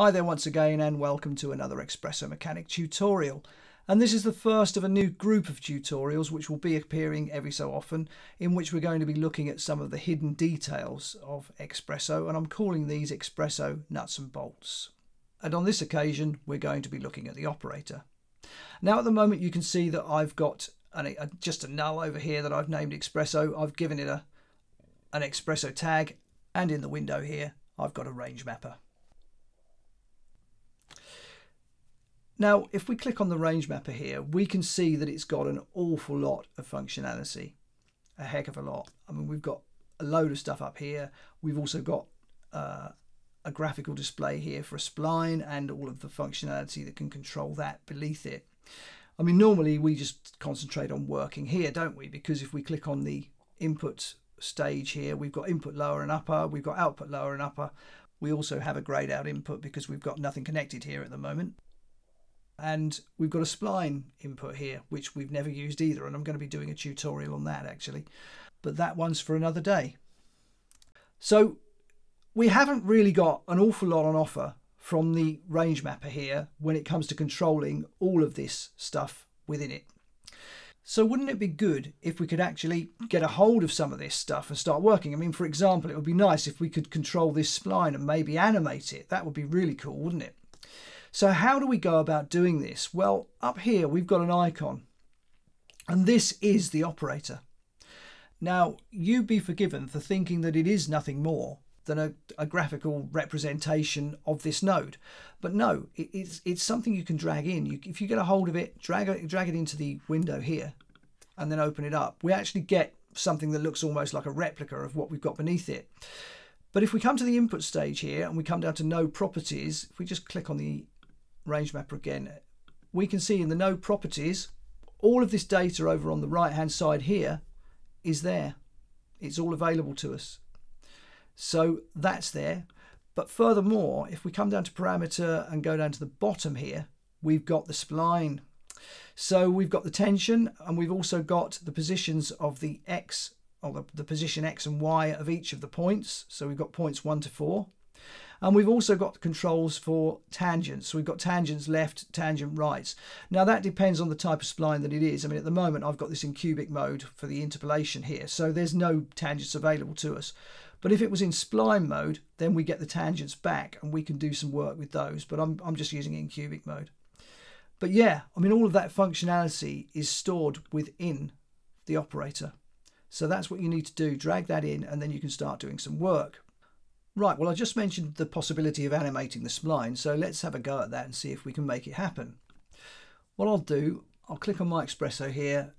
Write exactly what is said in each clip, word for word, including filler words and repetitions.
Hi there once again, and welcome to another Xpresso Mechanic tutorial. And this is the first of a new group of tutorials which will be appearing every so often, in which we're going to be looking at some of the hidden details of Xpresso, and I'm calling these Xpresso Nuts and Bolts. And on this occasion we're going to be looking at the operator. Now at the moment you can see that I've got an, a, just a null over here that I've named Xpresso. I've given it a, an Xpresso tag, and in the window here I've got a range mapper. Now, if we click on the range mapper here, we can see that it's got an awful lot of functionality, a heck of a lot. I mean, we've got a load of stuff up here. We've also got uh, a graphical display here for a spline and all of the functionality that can control that beneath it. I mean, normally we just concentrate on working here, don't we? Because if we click on the input stage here, we've got input lower and upper, we've got output lower and upper. We also have a grayed out input because we've got nothing connected here at the moment. And we've got a spline input here, which we've never used either. And I'm going to be doing a tutorial on that actually, but that one's for another day. So we haven't really got an awful lot on offer from the range mapper here when it comes to controlling all of this stuff within it. So wouldn't it be good if we could actually get a hold of some of this stuff and start working? I mean, for example, it would be nice if we could control this spline and maybe animate it. That would be really cool, wouldn't it? So how do we go about doing this? Well, up here we've got an icon, and this is the operator. Now, you'd be forgiven for thinking that it is nothing more than a, a graphical representation of this node. But no, it, it's, it's something you can drag in. You, if you get a hold of it, drag it, drag it into the window here, and then open it up. We actually get something that looks almost like a replica of what we've got beneath it. But if we come to the input stage here and we come down to no properties, if we just click on the range mapper again, we can see in the no properties all of this data over on the right hand side here is there. It's all available to us, so that's there. But furthermore, if we come down to parameter and go down to the bottom here, we've got the spline, so we've got the tension, and we've also got the positions of the X, or the, the position X and Y of each of the points. So we've got points one to four. And we've also got controls for tangents. So we've got tangents left, tangent right. Now that depends on the type of spline that it is. I mean, at the moment I've got this in cubic mode for the interpolation here, so there's no tangents available to us. But if it was in spline mode, then we get the tangents back and we can do some work with those. But I'm, I'm just using it in cubic mode. But yeah, I mean, all of that functionality is stored within the operator. So that's what you need to do. Drag that in, and then you can start doing some work. Right, well, I just mentioned the possibility of animating the spline, so let's have a go at that and see if we can make it happen. What I'll do, I'll click on my Xpresso here,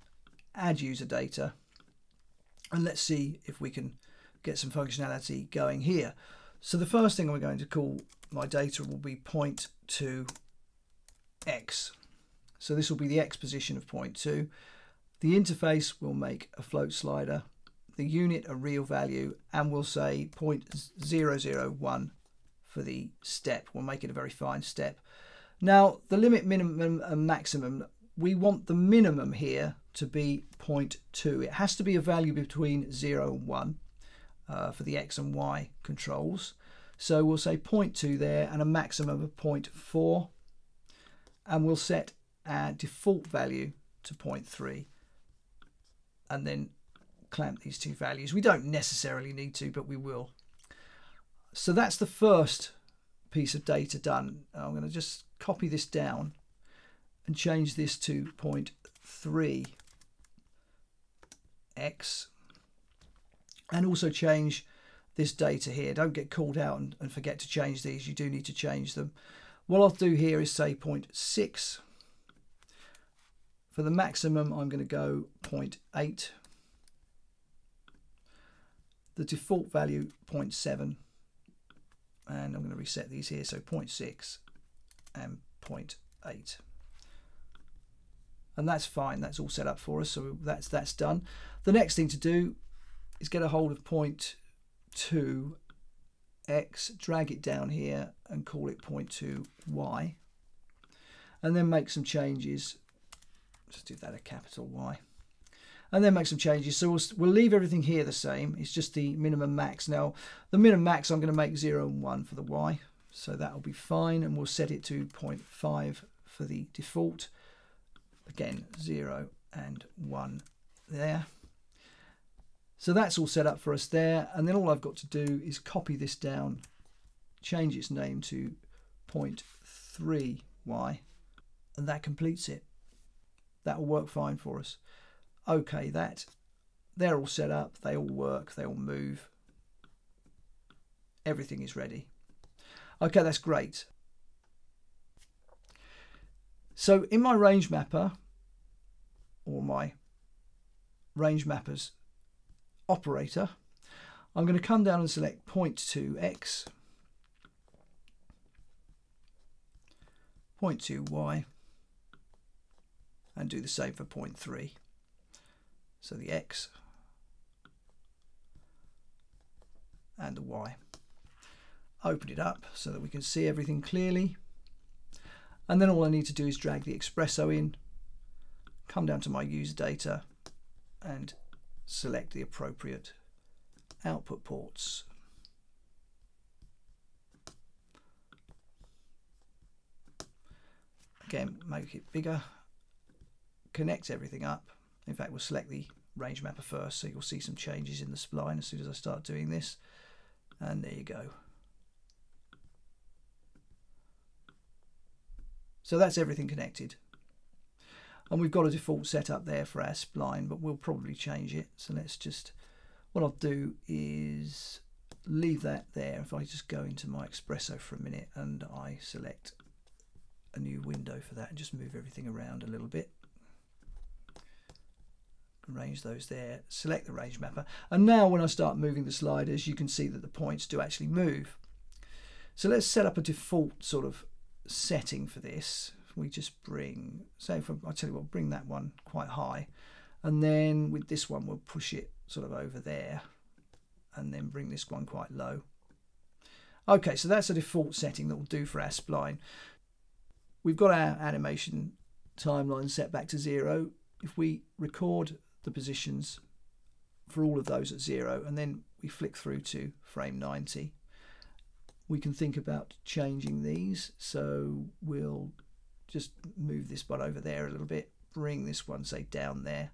add user data, and let's see if we can get some functionality going here. So the first thing I'm going to call my data will be point to X. So this will be the X position of point two. The interface will make a float slider, the unit a real value, and we'll say zero point zero zero one for the step. We'll make it a very fine step. Now the limit, minimum and maximum, we want the minimum here to be zero point two. It has to be a value between zero and one uh, for the X and Y controls. So we'll say zero point two there, and a maximum of zero point four, and we'll set our default value to zero point three, and then clamp these two values. We don't necessarily need to, but we will. So that's the first piece of data done. I'm going to just copy this down and change this to zero point three X, and also change this data here. Don't get called out and, and forget to change these. You do need to change them. What I'll do here is say zero point six. For the maximum, I'm going to go zero point eight. The default value zero point seven, and I'm going to reset these here, so zero point six and zero point eight, and that's fine. That's all set up for us, so that's that's done. The next thing to do is get a hold of zero point two X, drag it down here and call it zero point two Y, and then make some changes. Let's do that a capital Y. And then make some changes. So we'll, we'll leave everything here the same. It's just the minimum max. Now the minimum max, I'm going to make zero and one for the Y, So that'll be fine, and we'll set it to zero point five for the default. Again, zero and one there. So that's all set up for us there. And then all I've got to do is copy this down, change its name to zero point three Y, and that completes it. That will work fine for us. Okay, that, they're all set up, they all work, they all move. Everything is ready. Okay, that's great. So in my range mapper, or my range mappers operator, I'm going to come down and select zero point two X, zero point two Y, and do the same for zero point three. So the X and the Y. Open it up so that we can see everything clearly. And then all I need to do is drag the Xpresso in, come down to my user data and select the appropriate output ports. Again, make it bigger, connect everything up. In fact, we'll select the range mapper first, so you'll see some changes in the spline as soon as I start doing this. And there you go. So that's everything connected. And we've got a default setup there for our spline, but we'll probably change it. So let's just, what I'll do is leave that there. If I just go into my Xpresso for a minute and I select a new window for that and just move everything around a little bit. Arrange those there, select the range mapper. And now when I start moving the sliders, you can see that the points do actually move. So let's set up a default sort of setting for this. We just bring, say, from, I tell you what, bring that one quite high. And then with this one, we'll push it sort of over there and then bring this one quite low. Okay, so that's a default setting that will do for our spline. We've got our animation timeline set back to zero. If we record the positions for all of those at zero and then we flick through to frame ninety, we can think about changing these. So we'll just move this one over there a little bit, bring this one, say, down there,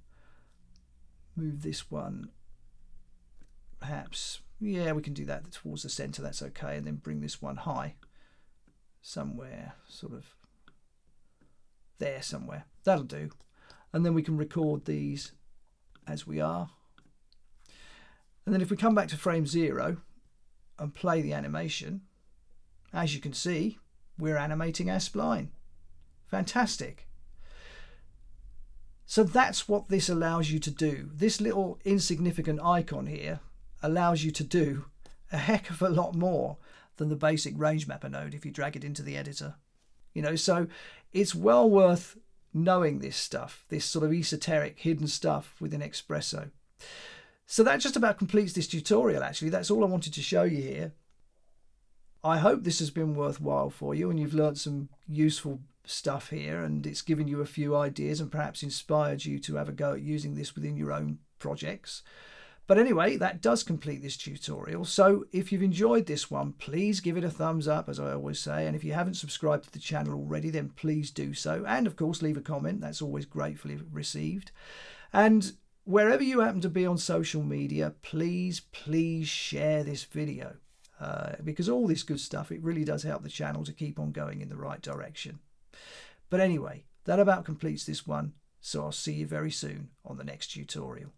move this one perhaps, yeah, we can do that towards the center, that's okay, and then bring this one high somewhere, sort of there somewhere, that'll do. And then we can record these as we are. And then if we come back to frame zero and play the animation, as you can see, we're animating our spline. Fantastic. So that's what this allows you to do. This little insignificant icon here allows you to do a heck of a lot more than the basic range mapper node if you drag it into the editor. You know, so it's well worth knowing this stuff, this sort of esoteric hidden stuff within Xpresso. So that just about completes this tutorial, actually. That's all I wanted to show you here. I hope this has been worthwhile for you and you've learned some useful stuff here and it's given you a few ideas and perhaps inspired you to have a go at using this within your own projects. But anyway, that does complete this tutorial. So if you've enjoyed this one, please give it a thumbs up, as I always say. And if you haven't subscribed to the channel already, then please do so. And of course, leave a comment. That's always gratefully received. And wherever you happen to be on social media, please, please share this video. Uh, because all this good stuff, it really does help the channel to keep on going in the right direction. But anyway, that about completes this one. So I'll see you very soon on the next tutorial.